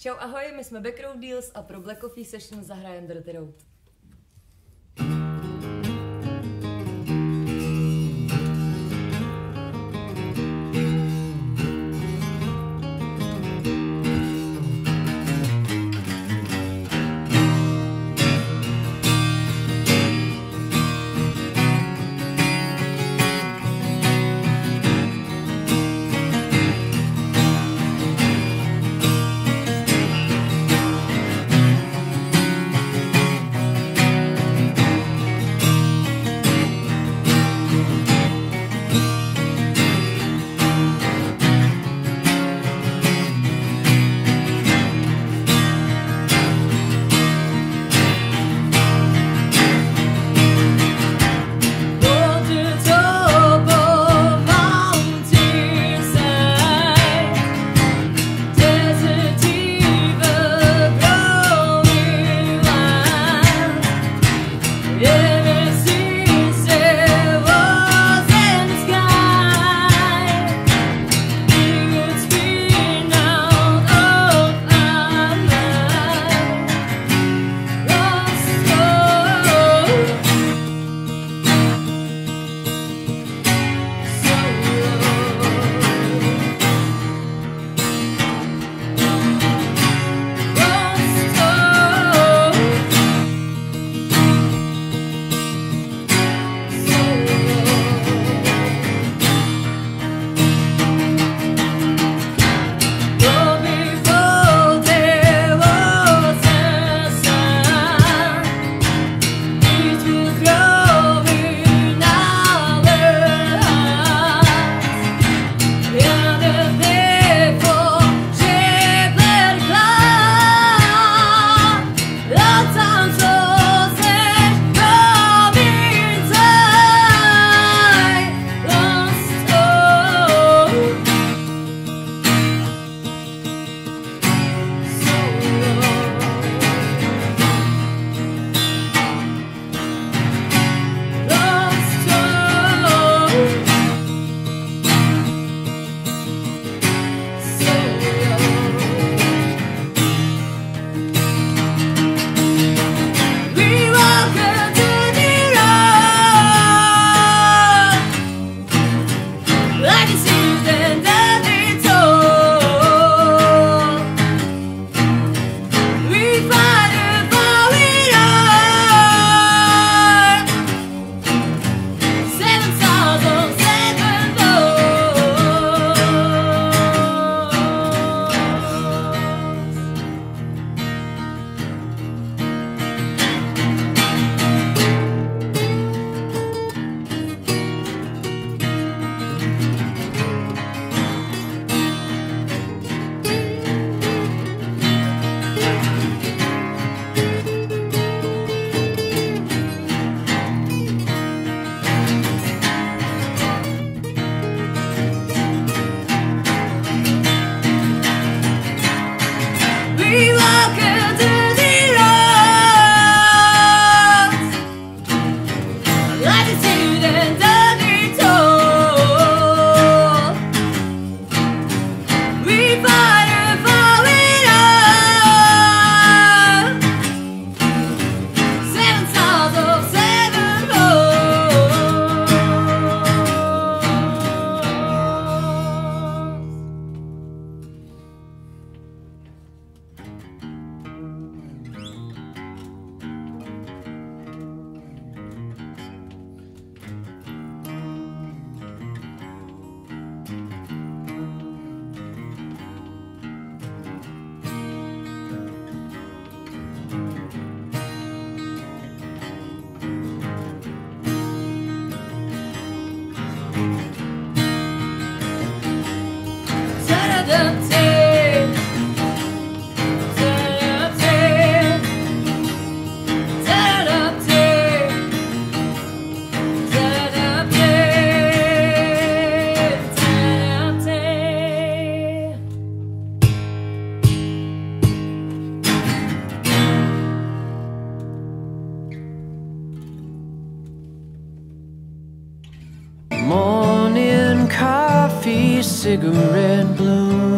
Čau, ahoj, my jsme Backroad Deals a pro Black Coffee Session zahrajeme Dirty Road. Morning coffee, cigarette blues.